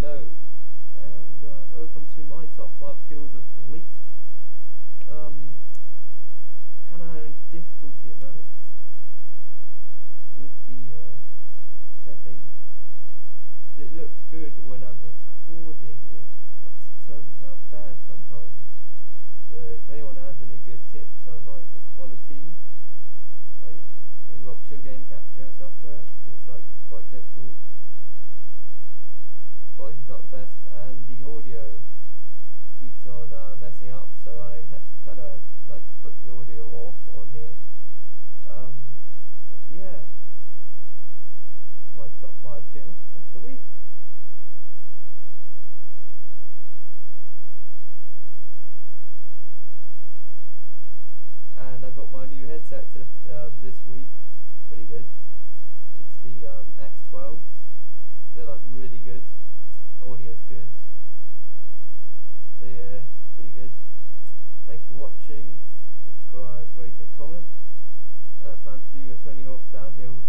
Hello, and welcome to my top 5 kills of the week. Kind of having difficulty at the moment with the setting. It looks good when I'm recording it, but it turns out bad sometimes. So if anyone has any good tips on like the quality, like in Rock Show Game Capture software, because it's like quite difficult. Quality's not the best, and the audio keeps on messing up, so I had to kind of like put the audio off on here. Yeah, that's my top 5 kills of the week. And I got my new headset this week, pretty good. It's the X12s, they're like really good. Audio's good, so yeah, pretty good. Thank you for watching, subscribe, rate and comment. I plan to do a Tony Hawks downhill